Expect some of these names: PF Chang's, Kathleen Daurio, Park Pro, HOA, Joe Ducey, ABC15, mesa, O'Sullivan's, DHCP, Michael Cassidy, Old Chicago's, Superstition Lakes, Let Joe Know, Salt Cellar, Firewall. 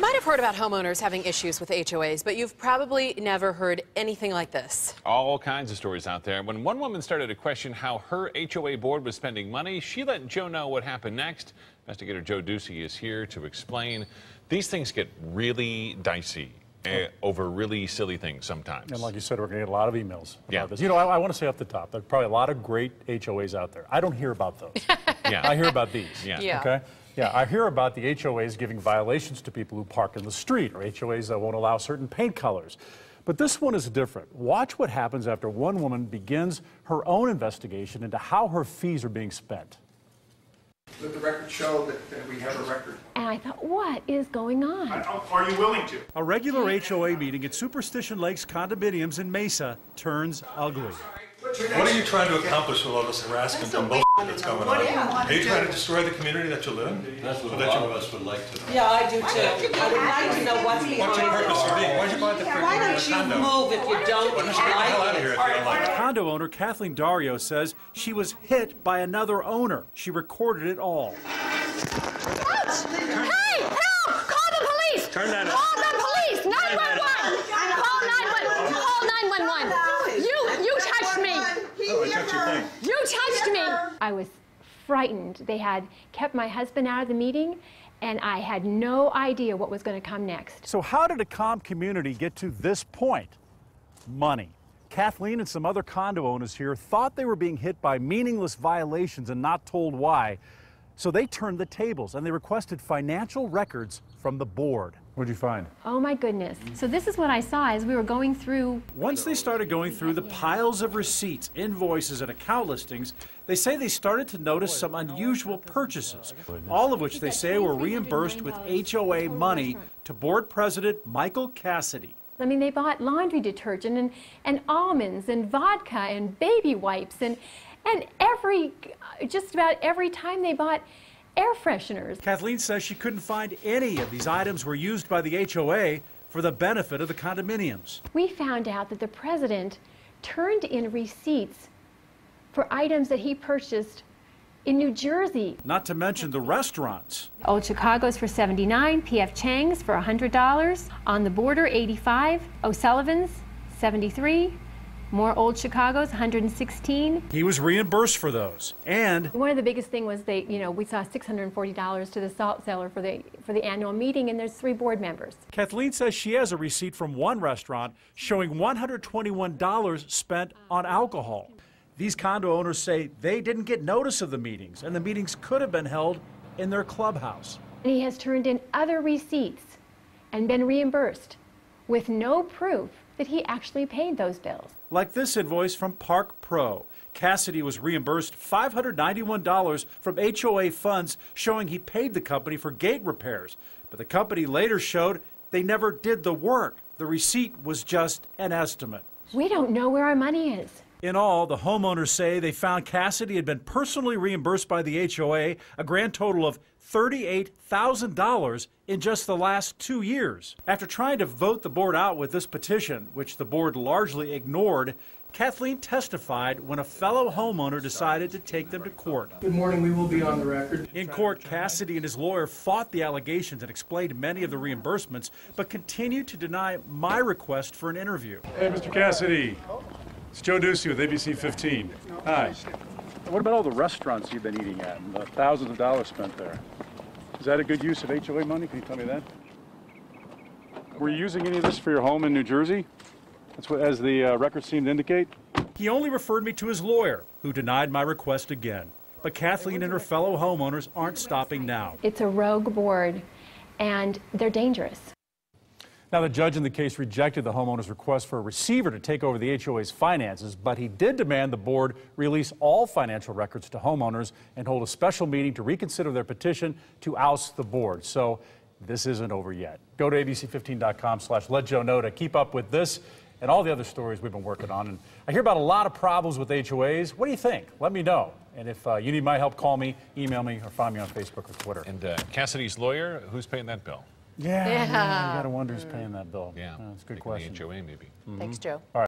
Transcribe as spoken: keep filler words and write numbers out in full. You might have heard about homeowners having issues with H O As, but you've probably never heard anything like this. All kinds of stories out there. When one woman started to question how her H O A board was spending money, she let Joe know what happened next. Investigator Joe Ducey is here to explain. These things get really dicey uh, over really silly things sometimes. And like you said, we're going to get a lot of emails about yeah. this. You know, I, I want to say off the top, there are probably a lot of great H O As out there. I don't hear about those. yeah. I hear about these. Yeah. yeah. Okay. Yeah, I hear about the H O As giving violations to people who park in the street, or H O As that won't allow certain paint colors. But this one is different. Watch what happens after one woman begins her own investigation into how her fees are being spent. Let the record show that, that we have a record. And I thought, what is going on? I, are you willing to? A regular H O A meeting at Superstition Lakes condominiums in Mesa turns ugly. What are you trying to accomplish with all this harassment and bullshit that's going on? Are you trying to destroy the community that you live in? That's what a lot of us would like to know. Yeah, I do too. I would like to know what's behind it. What's your purpose for being? Why did you buy the freaking condo? Why don't you move if you don't like it? Out of here if you don't like it. Condo owner Kathleen Daurio says she was hit by another owner. She recorded it all. Ouch! Hey, help! Call the police! Turn that off. Call the police! nine one one! Call nine one one! Call nine one one! Oh, I touched your thing. You touched me! I was frightened. They had kept my husband out of the meeting, and I had no idea what was going to come next. So how did a calm community get to this point? Money. Kathleen and some other condo owners here thought they were being hit by meaningless violations and not told why. So they turned the tables, and they requested financial records from the board. What did you find? Oh, my goodness. So this is what I saw as we were going through. Once they started going through the piles of receipts, invoices, and account listings, they say they started to notice some unusual purchases, all of which they say were reimbursed with H O A money to board president Michael Cassidy. I mean, they bought laundry detergent and, and almonds and vodka and baby wipes and, and every, just about every time they bought air fresheners. Kathleen says she couldn't find any of these items were used by the H O A for the benefit of the condominiums. We found out that the president turned in receipts for items that he purchased in New Jersey. Not to mention the restaurants. Old Chicago's for seventy-nine dollars, P F Chang's for one hundred dollars, On the Border eighty-five dollars, O'Sullivan's seventy-three dollars, more Old Chicago's, one hundred sixteen. He was reimbursed for those. And one of the biggest thing was they, you know, we saw six hundred forty dollars to the Salt Cellar for the for the annual meeting, and there's three board members. Kathleen says she has a receipt from one restaurant showing one hundred twenty-one dollars spent on alcohol. These condo owners say they didn't get notice of the meetings, and the meetings could have been held in their clubhouse. And he has turned in other receipts and been reimbursed with no proof that he actually paid those bills. Like this invoice from Park Pro. Cassidy was reimbursed five hundred ninety-one dollars from H O A funds, showing he paid the company for gate repairs. But the company later showed they never did the work. The receipt was just an estimate. We don't know where our money is. In all, the homeowners say they found Cassidy had been personally reimbursed by the H O A a grand total of thirty-eight thousand dollars in just the last two years. After trying to vote the board out with this petition, which the board largely ignored, Kathleen testified when a fellow homeowner decided to take them to court. Good morning, we will be on the record. In court, Cassidy and his lawyer fought the allegations and explained many of the reimbursements, but continued to deny my request for an interview. Hey, Mister Cassidy. It's Joe Ducey with A B C fifteen. Hi. What about all the restaurants you've been eating at and the thousands of dollars spent there? Is that a good use of H O A money? Can you tell me that? Were you using any of this for your home in New Jersey? That's what, as the uh, records seem to indicate. He only referred me to his lawyer, who denied my request again. But Kathleen and her fellow homeowners aren't stopping now. It's a rogue board, and they're dangerous. Now, the judge in the case rejected the homeowner's request for a receiver to take over the H O A's finances, but he did demand the board release all financial records to homeowners and hold a special meeting to reconsider their petition to oust the board. So this isn't over yet. Go to A B C fifteen dot com slash let Joe know to keep up with this and all the other stories we've been working on. And I hear about a lot of problems with H O As. What do you think? Let me know. And if uh, you need my help, call me, email me, or find me on Facebook or Twitter. And uh, Cassidy's lawyer, who's paying that bill? Yeah, yeah. yeah, you gotta wonder who's paying that bill. Yeah, that's a good question. H O A maybe. Mm-hmm. Thanks, Joe. All right.